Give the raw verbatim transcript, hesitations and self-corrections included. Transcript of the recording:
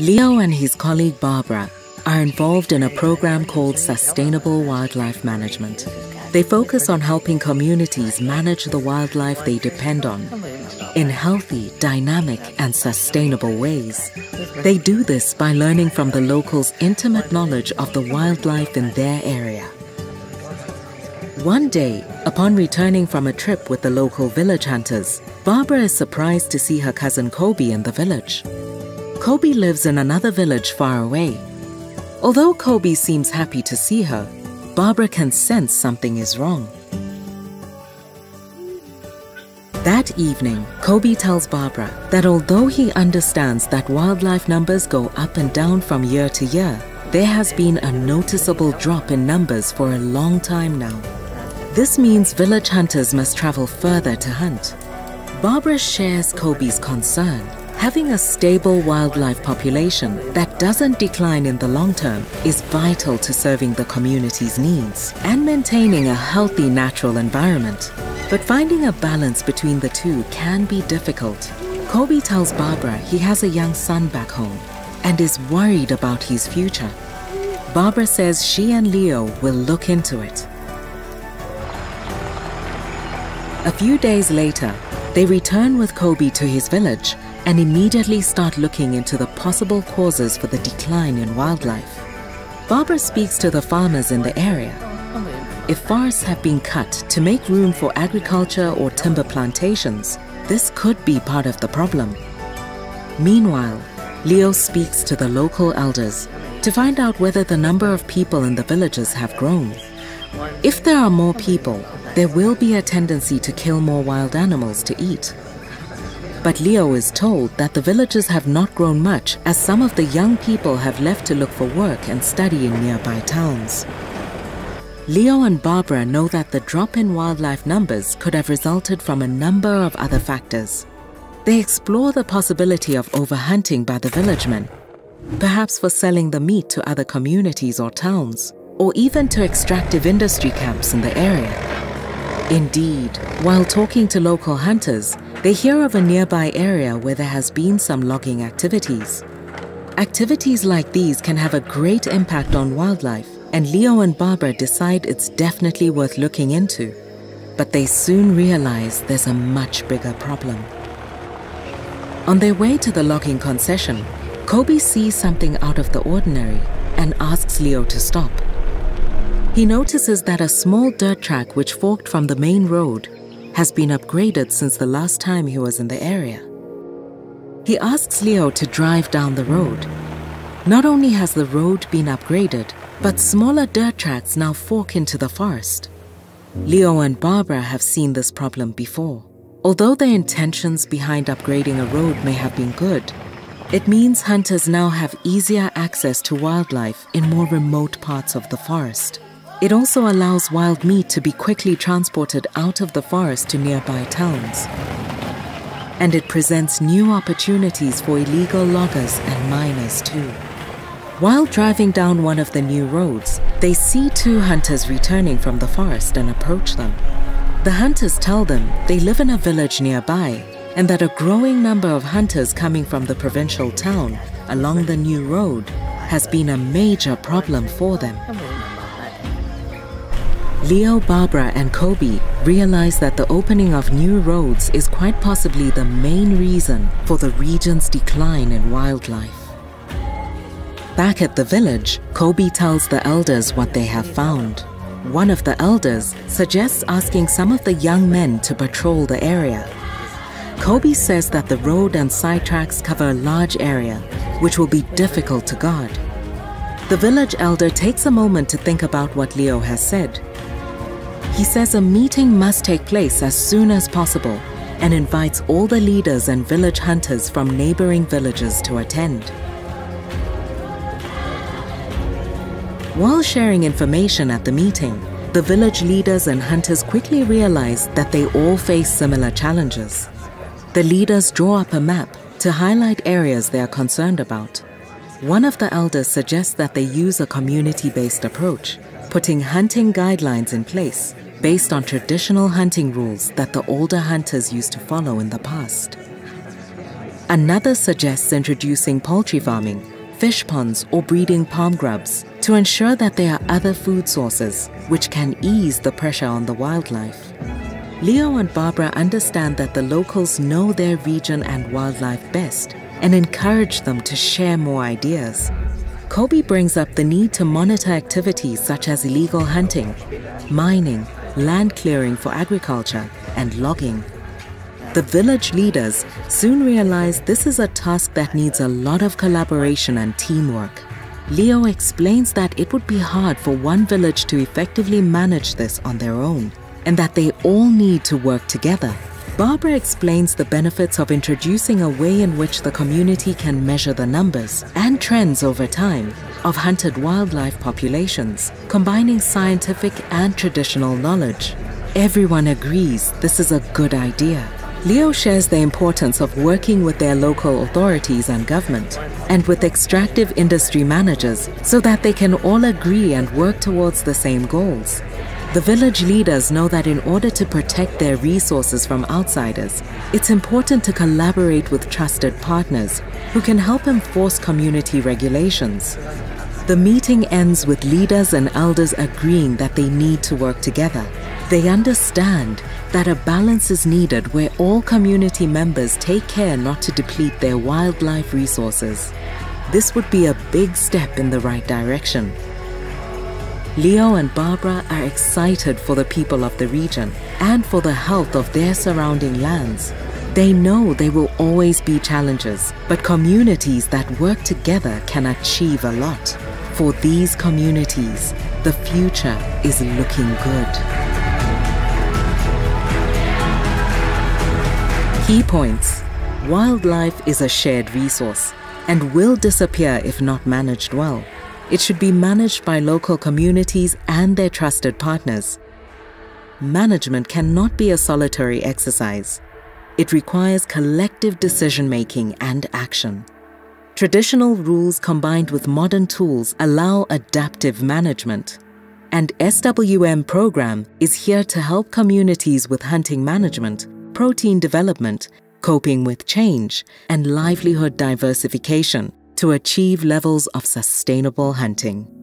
Leo and his colleague Barbara are involved in a program called Sustainable Wildlife Management. They focus on helping communities manage the wildlife they depend on in healthy, dynamic, and sustainable ways. They do this by learning from the locals' intimate knowledge of the wildlife in their area. One day, upon returning from a trip with the local village hunters, Barbara is surprised to see her cousin Kobe in the village. Kobe lives in another village far away. Although Kobe seems happy to see her, Barbara can sense something is wrong. That evening, Kobe tells Barbara that although he understands that wildlife numbers go up and down from year to year, there has been a noticeable drop in numbers for a long time now. This means village hunters must travel further to hunt. Barbara shares Kobe's concern. Having a stable wildlife population that doesn't decline in the long term is vital to serving the community's needs and maintaining a healthy natural environment. But finding a balance between the two can be difficult. Kobe tells Barbara he has a young son back home and is worried about his future. Barbara says she and Leo will look into it. A few days later, they return with Kobe to his village and immediately start looking into the possible causes for the decline in wildlife. Barbara speaks to the farmers in the area. If forests have been cut to make room for agriculture or timber plantations, this could be part of the problem. Meanwhile, Leo speaks to the local elders to find out whether the number of people in the villages have grown. If there are more people, there will be a tendency to kill more wild animals to eat. But Leo is told that the villages have not grown much, as some of the young people have left to look for work and study in nearby towns. Leo and Barbara know that the drop in wildlife numbers could have resulted from a number of other factors. They explore the possibility of overhunting by the villagemen, perhaps for selling the meat to other communities or towns, or even to extractive industry camps in the area. Indeed, while talking to local hunters, they hear of a nearby area where there has been some logging activities. Activities like these can have a great impact on wildlife, and Leo and Barbara decide it's definitely worth looking into. But they soon realize there's a much bigger problem. On their way to the logging concession, Kobe sees something out of the ordinary and asks Leo to stop. He notices that a small dirt track which forked from the main road has been upgraded since the last time he was in the area. He asks Leo to drive down the road. Not only has the road been upgraded, but smaller dirt tracks now fork into the forest. Leo and Barbara have seen this problem before. Although the intentions behind upgrading a road may have been good, it means hunters now have easier access to wildlife in more remote parts of the forest. It also allows wild meat to be quickly transported out of the forest to nearby towns. And it presents new opportunities for illegal loggers and miners too. While driving down one of the new roads, they see two hunters returning from the forest and approach them. The hunters tell them they live in a village nearby and that a growing number of hunters coming from the provincial town along the new road has been a major problem for them. Leo, Barbara, and Kobe realize that the opening of new roads is quite possibly the main reason for the region's decline in wildlife. Back at the village, Kobe tells the elders what they have found. One of the elders suggests asking some of the young men to patrol the area. Kobe says that the road and sidetracks cover a large area, which will be difficult to guard. The village elder takes a moment to think about what Leo has said. He says a meeting must take place as soon as possible and invites all the leaders and village hunters from neighboring villages to attend. While sharing information at the meeting, the village leaders and hunters quickly realize that they all face similar challenges. The leaders draw up a map to highlight areas they are concerned about. One of the elders suggests that they use a community-based approach, putting hunting guidelines in place based on traditional hunting rules that the older hunters used to follow in the past. Another suggests introducing poultry farming, fish ponds or breeding palm grubs to ensure that there are other food sources which can ease the pressure on the wildlife. Leo and Barbara understand that the locals know their region and wildlife best and encourage them to share more ideas. Kobe brings up the need to monitor activities such as illegal hunting, mining, land clearing for agriculture, and logging. The village leaders soon realize this is a task that needs a lot of collaboration and teamwork. Leo explains that it would be hard for one village to effectively manage this on their own, and that they all need to work together. Barbara explains the benefits of introducing a way in which the community can measure the numbers and trends over time of hunted wildlife populations, combining scientific and traditional knowledge. Everyone agrees this is a good idea. Leo shares the importance of working with their local authorities and government, and with extractive industry managers, so that they can all agree and work towards the same goals. The village leaders know that in order to protect their resources from outsiders, it's important to collaborate with trusted partners who can help enforce community regulations. The meeting ends with leaders and elders agreeing that they need to work together. They understand that a balance is needed where all community members take care not to deplete their wildlife resources. This would be a big step in the right direction. Leo and Barbara are excited for the people of the region and for the health of their surrounding lands. They know there will always be challenges, but communities that work together can achieve a lot. For these communities, the future is looking good. Key points. Wildlife is a shared resource and will disappear if not managed well. It should be managed by local communities and their trusted partners. Management cannot be a solitary exercise. It requires collective decision-making and action. Traditional rules combined with modern tools allow adaptive management. And S W M program is here to help communities with hunting management, protein development, coping with change, and livelihood diversification to achieve levels of sustainable hunting.